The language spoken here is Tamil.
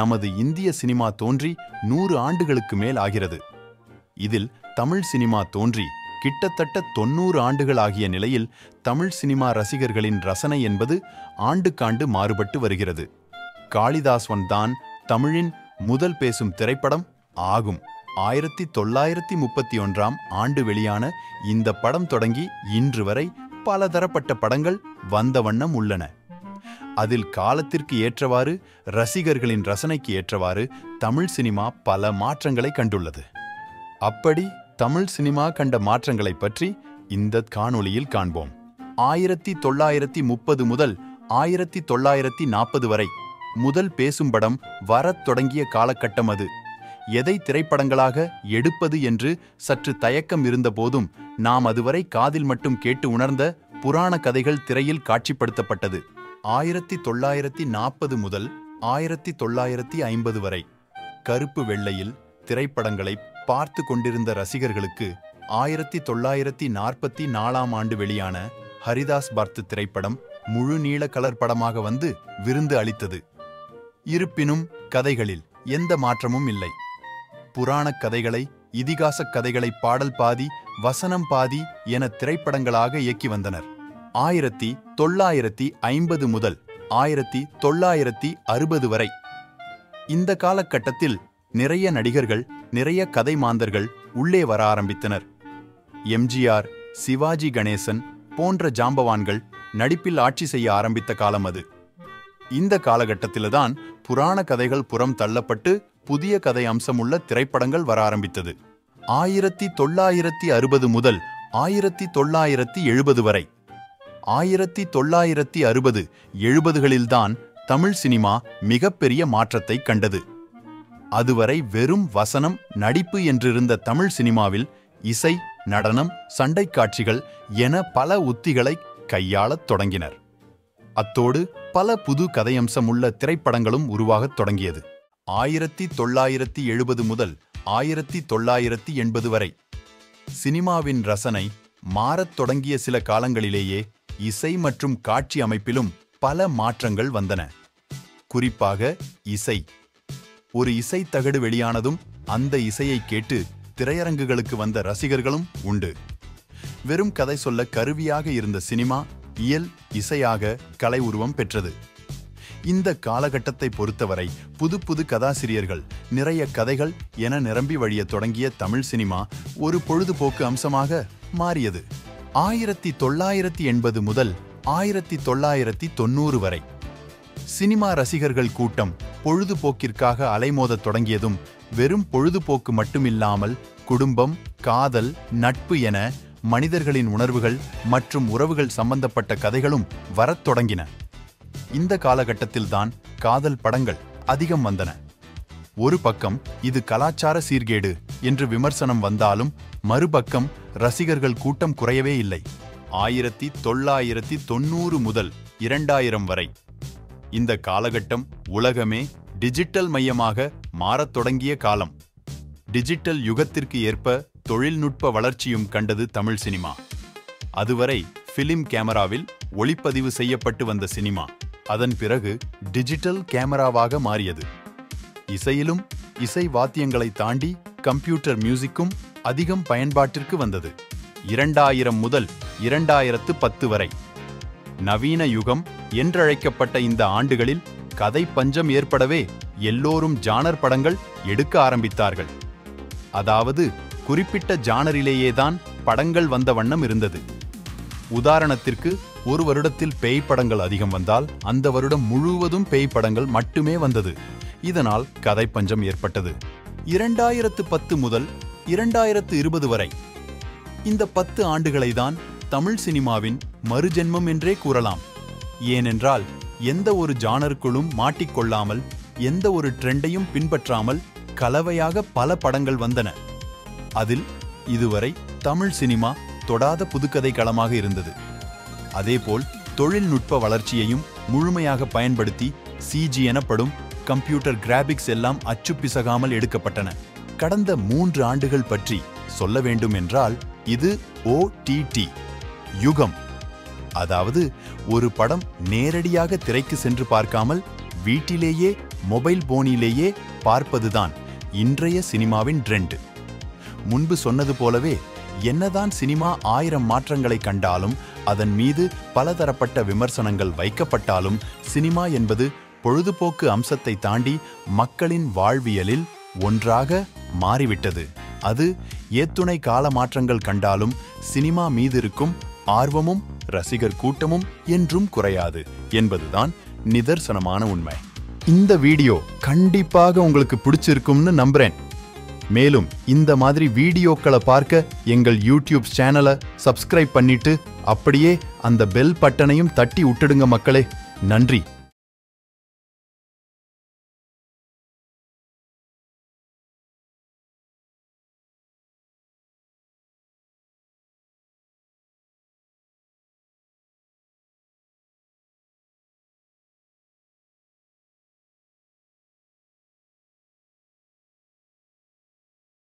நமது இந்திய சினிமா தோன்றி 100 ஆண்டுகளுக்கு மேல் ஆகிறது. இதில் தமிழ் சினிமா தோன்றி கிட்டத்தட்ட 90 ஆண்டுகள் ஆகிய நிலையில் தமிழ் சினிமா ரசிகர்களின் ரசனை என்பது ஆண்டுக்காண்டு மாறுபட்டு வருகிறது. காளிதாசன் தான் தமிழின் முதல் பேசும் திரைப்படம் ஆகும். 1931ஆம் ஆண்டு வெளியான இந்த படம் தொடங்கி இன்று வரை பலதரப்பட்ட படங்கள் வந்த வண்ணம் உள்ளன. அதில் காலத்திற்கு ஏற்றவாறு ரசிகர்களின் ரசனைக்கு ஏற்றவாறு தமிழ் சினிமா பல மாற்றங்களை கண்டுள்ளது. அப்படி தமிழ் சினிமா கண்ட மாற்றங்களை பற்றி இந்த காணொளியில் காண்போம். 1930 முதல் 1940 வரை முதல் பேசும் படம் வரத் தொடங்கிய காலகட்டம் அது. எதை திரைப்படங்களாக எடுப்பது என்று சற்று தயக்கம் இருந்த போதும் நாம் அதுவரை காதில் மட்டும் கேட்டு உணர்ந்த புராண கதைகள் திரையில் காட்சிப்படுத்தப்பட்டது. 1940 முதல் 1950 வரை கருப்பு வெள்ளையில் திரைப்படங்களை பார்த்து கொண்டிருந்த ரசிகர்களுக்கு 1944ஆம் ஆண்டு வெளியான ஹரிதாஸ் பார்த்து திரைப்படம் முழு நீள கலர் படமாக வந்து விருந்து அளித்தது. இருப்பினும் கதைகளில் எந்த மாற்றமும் இல்லை. புராணக் கதைகளை, இதிகாசக் கதைகளை பாடல் பாதி வசனம் பாதி என திரைப்படங்களாக இயக்கி வந்தனர். 1950 முதல் 1960 வரை இந்த காலகட்டத்தில் நிறைய நடிகர்கள், நிறைய கதை மாந்தர்கள் உள்ளே வர ஆரம்பித்தனர். எம்ஜிஆர், சிவாஜி கணேசன் போன்ற ஜாம்பவான்கள் நடிப்பில் ஆட்சி செய்ய ஆரம்பித்த காலம் அது. இந்த காலகட்டத்தில்தான் புராண கதைகள் புறம் தள்ளப்பட்டு புதிய கதை அம்சமுள்ள திரைப்படங்கள் வர ஆரம்பித்தது. 1960 முதல் 1970 வரை 1960-70களில்தான் தமிழ் சினிமா மிகப்பெரிய மாற்றத்தை கண்டது. அதுவரை வெறும் வசனம், நடிப்பு என்றிருந்த தமிழ் சினிமாவில் இசை, நடனம், சண்டை காட்சிகள் என பல உத்திகளை கையாளத் தொடங்கினர். அத்தோடு பல புது கதையம்சம் உள்ள திரைப்படங்களும் உருவாகத் தொடங்கியது. 1970 முதல் 1980 வரை சினிமாவின் ரசனை மாறத் தொடங்கிய சில காலங்களிலேயே இசை மற்றும் காட்சி அமைப்பிலும் பல மாற்றங்கள் வந்தன. குறிப்பாக இசை. ஒரு இசை தகடு வெளியானதும் அந்த இசையை கேட்டு திரையரங்குகளுக்கு வந்த ரசிகர்களும் உண்டு. வெறும் கதை சொல்ல கருவியாக இருந்த சினிமா இயல் இசையாக கலை உருவம் பெற்றது. இந்த காலகட்டத்தை பொறுத்தவரை புது புது கதாசிரியர்கள், நிறைய கதைகள் என நிரம்பி வழியத் தொடங்கிய தமிழ் சினிமா ஒரு பொழுதுபோக்கு அம்சமாக மாறியது. 1980 முதல் 1990 வரை சினிமா ரசிகர்கள் கூட்டம் பொழுதுபோக்கிற்காக அலைமோதத் தொடங்கியதும் வெறும் பொழுதுபோக்கு மட்டுமில்லாமல் குடும்பம், காதல், நட்பு என மனிதர்களின் உணர்வுகள் மற்றும் உறவுகள் சம்பந்தப்பட்ட கதைகளும் வரத் தொடங்கின. இந்த காலகட்டத்தில்தான் காதல் படங்கள் அதிகம் வந்தன. ஒரு பக்கம் இது கலாச்சார சீர்கேடு என்று விமர்சனம் வந்தாலும் மறுபக்கம் ரசிகர்கள் கூட்டம் குறையவே இல்லை. 1990 முதல் 2000 வரை இந்த காலகட்டம் உலகமே டிஜிட்டல் மையமாக மாறத் தொடங்கிய காலம். டிஜிட்டல் யுகத்திற்கு ஏற்ப தொழில்நுட்ப வளர்ச்சியும் கண்டது தமிழ் சினிமா. அதுவரை பிலிம் கேமராவில் ஒளிப்பதிவு செய்யப்பட்டு வந்த சினிமா அதன் பிறகு டிஜிட்டல் கேமராவாக மாறியது. இசையிலும் இசை வாத்தியங்களை தாண்டி கம்ப்யூட்டர் மியூசிக்கும் அதிகம் பயன்பாட்டிற்கு வந்தது. 2000 முதல் 2010 வரை நவீன யுகம் என்றழைக்கப்பட்ட இந்த ஆண்டுகளில் கதை பஞ்சம் ஏற்படவே எல்லோரும் ஜானர் படங்கள் எடுக்க ஆரம்பித்தார்கள். அதாவது குறிப்பிட்ட ஜானரிலேயேதான் படங்கள் வந்த வண்ணம் இருந்தது. உதாரணத்திற்கு ஒரு வருடத்தில் பேய் படங்கள் அதிகம் வந்தால் அந்த வருடம் முழுவதும் பேய் படங்கள் மட்டுமே வந்தது. இதனால் கதை பஞ்சம் ஏற்பட்டது. 2010 முதல் 2020 வரை இந்த 10 ஆண்டுகளை தான் தமிழ் சினிமாவின் மறுஜென்மம் என்றே கூறலாம். ஏனென்றால் எந்த ஒரு ஜானருக்குள்ளும் மாட்டிக்கொள்ளாமல், எந்த ஒரு ட்ரெண்டையும் பின்பற்றாமல் கலவையாக பல படங்கள் வந்தன. அதில் இதுவரை தமிழ் சினிமா தொடாத புதுக்கதை களமாக இருந்தது. அதேபோல் தொழில்நுட்ப வளர்ச்சியையும் முழுமையாக பயன்படுத்தி சிஜி எனப்படும் கம்ப்யூட்டர் கிராபிக்ஸ் எல்லாம் அச்சுப்பிசகாமல் எடுக்கப்பட்டன. கடந்த 3 ஆண்டுகள் பற்றி சொல்ல வேண்டும் என்றால் இது OTT யுகம். அதாவது ஒரு படம் நேரடியாக திரைக்கு சென்று பார்க்காமல் வீட்டிலேயே மொபைல் போனிலேயே பார்ப்பதுதான் இன்றைய சினிமாவின் ட்ரெண்ட். முன்பு சொன்னது போலவே என்னதான் சினிமா 1000 மாற்றங்களை கண்டாலும் அதன் மீது பலதரப்பட்ட விமர்சனங்கள் வைக்கப்பட்டாலும் சினிமா என்பது பொழுதுபோக்கு அம்சத்தை தாண்டி மக்களின் வாழ்வியலில் ஒன்றாக மாறிவிட்டது. அது ஏத்துணை கால மாற்றங்கள் கண்டாலும் சினிமா மீதிருக்கும் ஆர்வமும் ரசிகர் கூட்டமும் என்றும் குறையாது என்பதுதான் நிதர்சனமான உண்மை. இந்த வீடியோ கண்டிப்பாக உங்களுக்கு பிடிச்சிருக்கும்னு நம்புறேன். மேலும் இந்த மாதிரி வீடியோக்களை பார்க்க எங்கள் யூடியூப் சேனலை சப்ஸ்கிரைப் பண்ணிட்டு அப்படியே அந்த பெல் பட்டனையும் தட்டி விட்டுடுங்க மக்களே. நன்றி.